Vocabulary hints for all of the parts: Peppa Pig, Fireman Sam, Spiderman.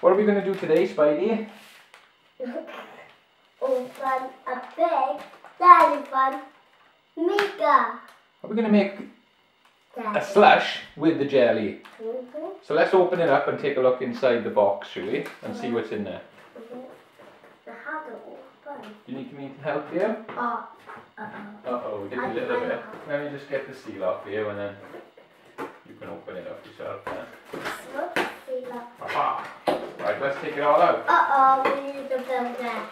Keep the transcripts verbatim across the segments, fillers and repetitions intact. What are we going to do today, Spidey? Open a big telephone maker. Are we going to make jelly. A slush with the jelly? Mm-hmm. So let's open it up and take a look inside the box, shall we? And see what's in there. Mm-hmm. I have to open. Do you need me to help you? Uh-oh. Uh-oh, did a little bit. Let me just get the seal off here and then you can open it up yourself then. Look, seal off. Aha! Right, let's take it all out. Uh-oh, we need to build it.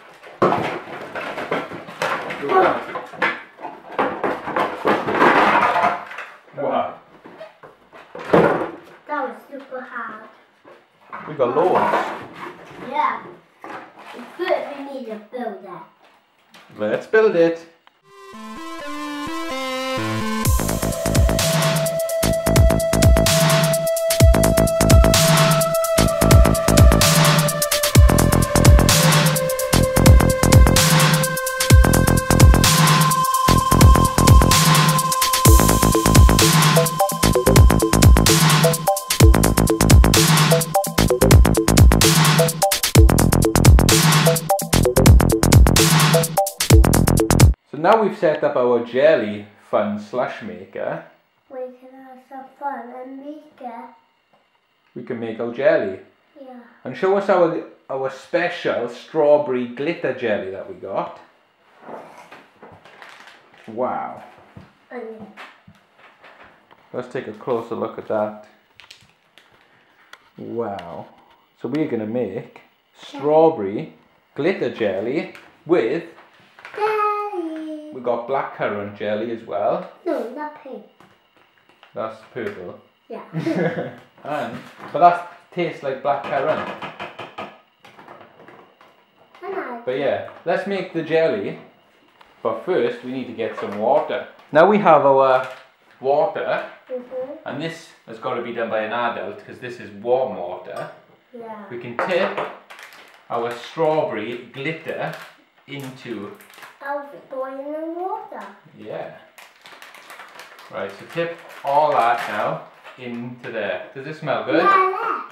Wow. That was super hard. We got loads. Yeah. But we need to build it. Let's build it. Now we've set up our jelly fun slush maker. We can have some fun and make it. We can make our jelly. Yeah. And show us our our special strawberry glitter jelly that we got. Wow. Mm. Let's take a closer look at that. Wow. So we're going to make strawberry glitter jelly with... We got blackcurrant jelly as well. No, not pink. That's purple. Yeah. and but that tastes like blackcurrant. But yeah, let's make the jelly. But first, we need to get some water. Now we have our water, mm-hmm. and this has got to be done by an adult because this is warm water. Yeah. We can tip our strawberry glitter into. Of boiling water. Yeah. Right, so tip all that now into there. Does it smell good? Yeah,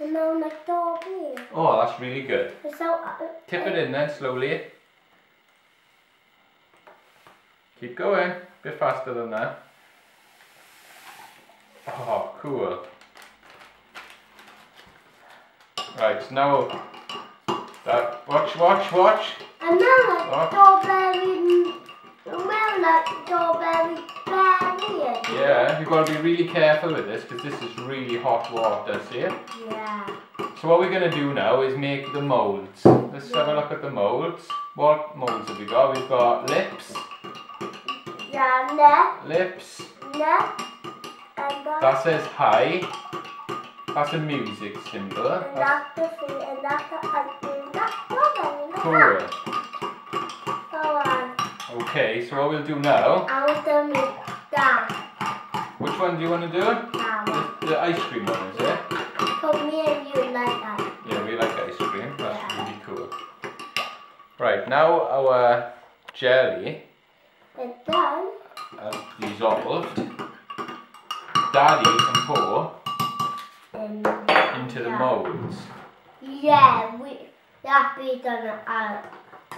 it smells like strawberry. Oh, that's really good. So, uh, tip it in then slowly. Keep going. A bit faster than that. Oh, cool. Right, so now that, watch, watch, watch. And now strawberry. Yeah, you've got to be really careful with this because this is really hot water, see it? Yeah. So what we're going to do now is make the moulds. Let's yeah. have a look at the moulds. What moulds have we got? We've got lips. Yeah, lip. Lips. Lip. And that, that says hi. That's a music symbol. And that's the thing, and that's the and that's the cool. Go on. Okay, so what we'll do now... I want to make that. Which one do you want to do? Um, the, the ice cream one, is it? For me and you like ice cream. Yeah, we like ice cream. That's yeah. really cool. Right, now our jelly is done. Uh, dissolved. Daddy can pour um, into yeah. the moulds. Yeah, we, that be done. I,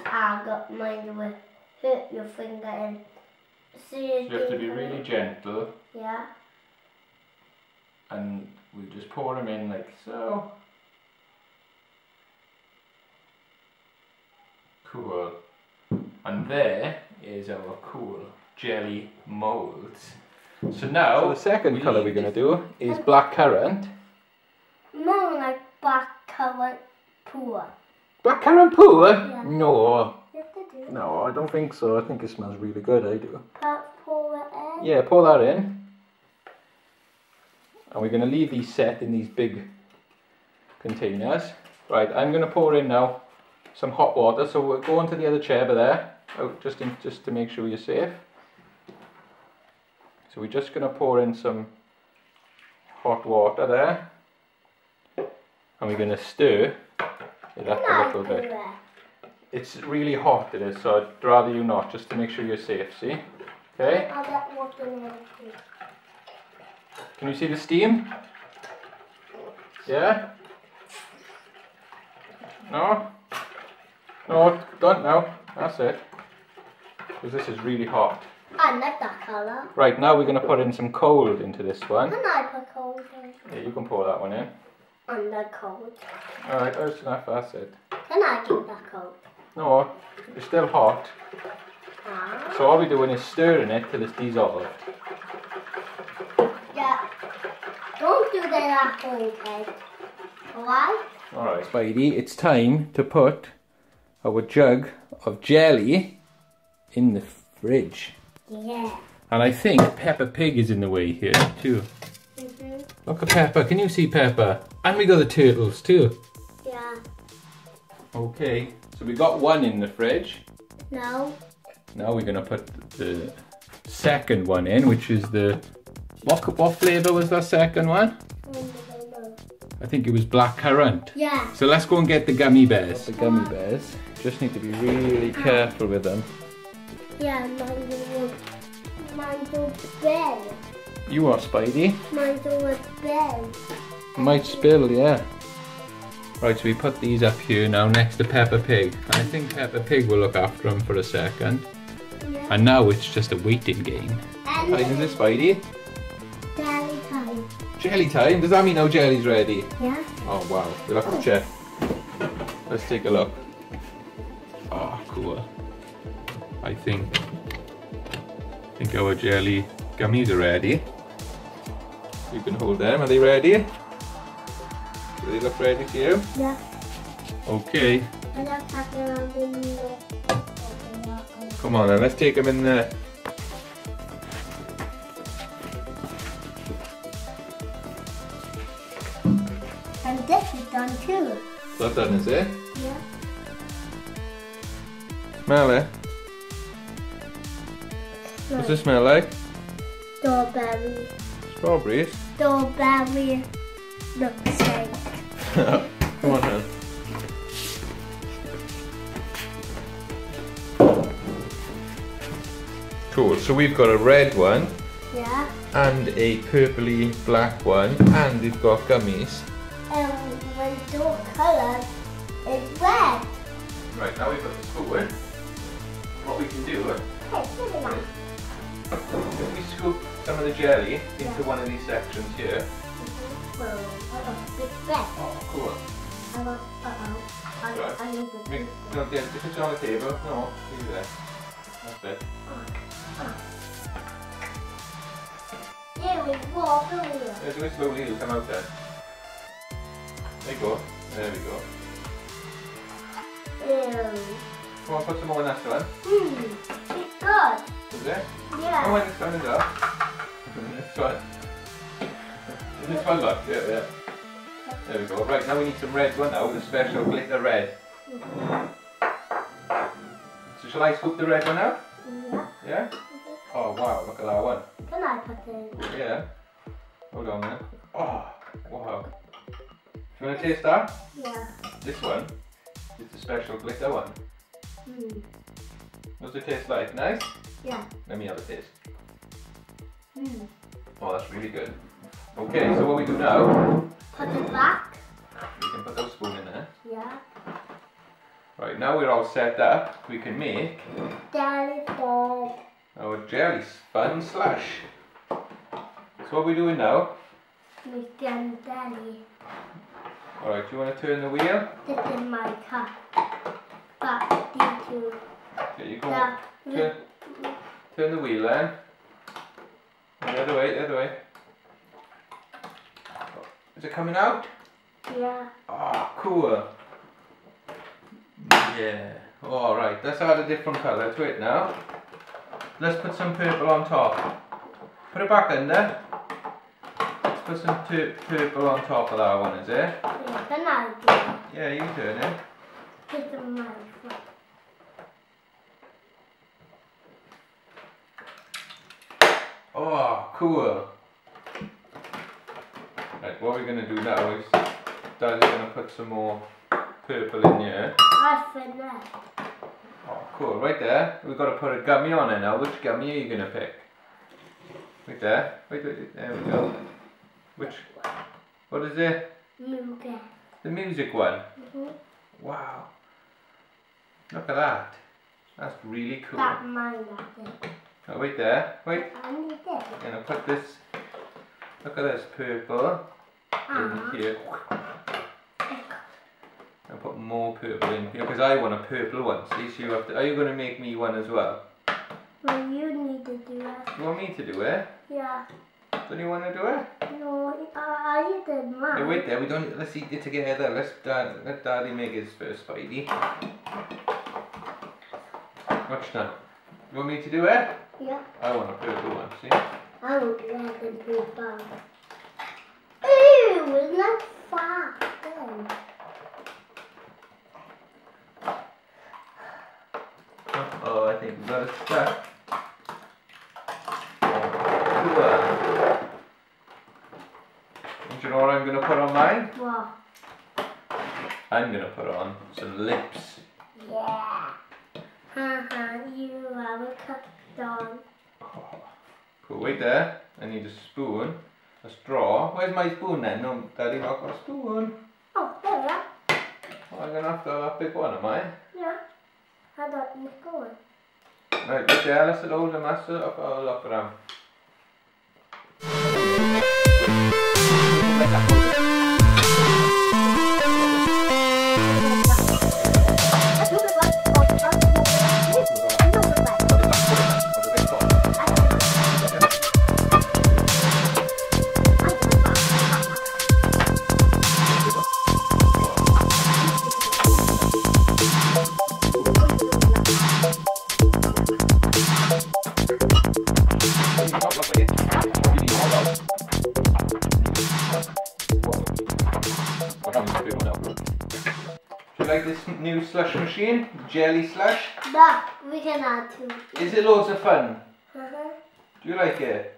I got mine with hurt your finger and so you have to be really gentle. Yeah. And we just pour them in like so. Cool. And there is our cool jelly moulds. So now so the second colour we're going to do is blackcurrant. More like blackcurrant pour. Blackcurrant pour? Yeah. No. No, I don't think so. I think it smells really good, I do. Pour that in? Yeah, pour that in. And we're going to leave these set in these big containers. Right, I'm going to pour in now some hot water. So we'll go onto the other chair over there, oh, just, in, just to make sure you're safe. So we're just going to pour in some hot water there. And we're going to stir it up a little bit. It's really hot it is, so I'd rather you not, just to make sure you're safe, see? Okay? I'll get water in there too. Can you see the steam? Yeah? No. No, don't now. That's it. Because this is really hot. I love that colour. Right, now we're going to put in some cold into this one. Can I put cold in? Yeah, you can pour that one in. And the cold. Alright, that's enough, that's it. Can I keep that cold? No, it's still hot. Ah. So all we're doing is stirring it till it's dissolved. Yeah. Don't do that cold head. Alright? Alright, Spidey, it's time to put our jug of jelly in the fridge. Yeah. And I think Peppa Pig is in the way here too. Mm-hmm. Look at Peppa, can you see Peppa? And we got the turtles too. Yeah. Okay, so we got one in the fridge. No. Now we're gonna put the second one in, which is the... What, what flavour was that second one? I think it was blackcurrant. Yeah. So let's go and get the gummy bears. The gummy bears. Just need to be really careful with them. Yeah, mine was, mine was bell. You are, Spidey. Mine was bell. Might spill, yeah. Right, so we put these up here now next to Peppa Pig. And I think Peppa Pig will look after them for a second. Yeah. And now it's just a waiting game. And isn't it, Spidey? Jelly time. Jelly time? Does that mean our jelly's ready? Yeah. Oh, wow. We'll have to check. Let's take a look. Oh, cool. I think, I think our jelly gummies are ready. You can hold them. Are they ready? Do they look ready to you? Yeah. Okay. Come on then, let's take them in there. And this is done too. That's done, is it? Yeah. Smell it. What's it smell like? Strawberry. Strawberries? Strawberry looks like. Come on then. Cool, so we've got a red one. Yeah. And a purpley black one. And we've got gummies. And the door colour is red. Right, now we've got the spoon in. What we can do is... If we scoop some of the jelly into yeah. one of these sections here. Whoa, uh-oh, big breath. Oh, cool. Uh-oh, uh-oh. I, right. I need to make, no, yeah, just put it on the table. No, leave it there. That's it. There we go, slowly. Yeah, do it slowly, it'll come out there. There you go. There we go. Ew. Come on, put some more in that one. Hmm, it's good. Is it? Yeah. Oh, and this one is up. This one. This one, look. Yeah, yeah. There we go. Right, now we need some red one now, the special glitter red. Mm-hmm. So shall I scoop the red one out? Yeah. Yeah? Mm-hmm. Oh, wow, look at that one. Can I put it in? Yeah. Hold on then. Oh, wow. Do you want to taste that? Yeah. This one is the special glitter one. Mm. What's it taste like? Nice? Yeah. Let me have a taste. Mm. Oh, that's really good. Okay, so what we do now... Put it back. We can put those spoon in there. Yeah. Right, now we're all set up. We can make... Jelly fun. Our jelly fun slush. So what are we doing now? Make them jelly. Alright, do you want to turn the wheel? This is my cup. Back into... Okay, you can turn, turn the wheel then. The other way, the other way. Is it coming out? Yeah. Ah, oh, cool. Yeah. Alright, let's add a different colour to it now. Let's put some purple on top. Put it back in there. Let's put some purple on top of that one, is it? Yeah, then I'll do it. Yeah, you can turn it. Put it on my foot. Oh, cool. Right, what we're going to do now is Dad's going to put some more purple in here. I've been there. Oh, cool. Right there. We've got to put a gummy on it now. Which gummy are you going to pick? Right there. Wait, wait, wait. There we go. Which? What is it? Music. The music one? Mm-hmm. Wow. Look at that. That's really cool. That mine back there. Oh, wait there. Wait. I'm going to put this. Look at this purple uh-huh. in here. And put more purple in here because I want a purple one. See, so you have to. Are you going to make me one as well? Well, you need to do it. You want me to do it? Yeah. Don't you want to do it? No, uh, I did mine. Hey, wait there. We don't. Let's eat it together. Let's dad, let Daddy make his first, Spidey. Watch now. You want me to do it? Yeah. I want a purple one. See. I would like a purple. Ew! It's not far. Oh, I think we got it stuck. And do you know what I'm going to put on mine? What? I'm going to put on some lips. Yeah. Haha, you have a cup done. Cool, wait there. I need a spoon, a straw. Where's my spoon then? No, Daddy, not got a spoon. Oh, there you are. Well, I'm going to have to have a big one, am I? Yeah. How about you go? Right, but yeah, let's load the mess up our lock around. Like this new slush machine, jelly slush. That we can add to. Is it loads of fun? Uh-huh. Do you like it?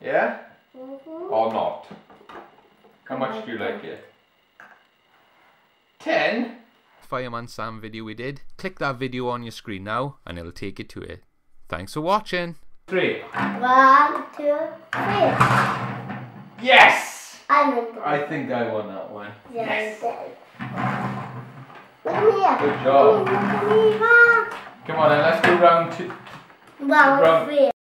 Yeah? Mm-hmm. Or not? How much do you like it? ten? Fireman Sam video we did. Click that video on your screen now and it'll take you to it. Thanks for watching. Three. One, two, three. Yes! I think I won that one. Yes. yes. Look at me here. Good job. Look at me here. Come on then, let's do round two. Round three.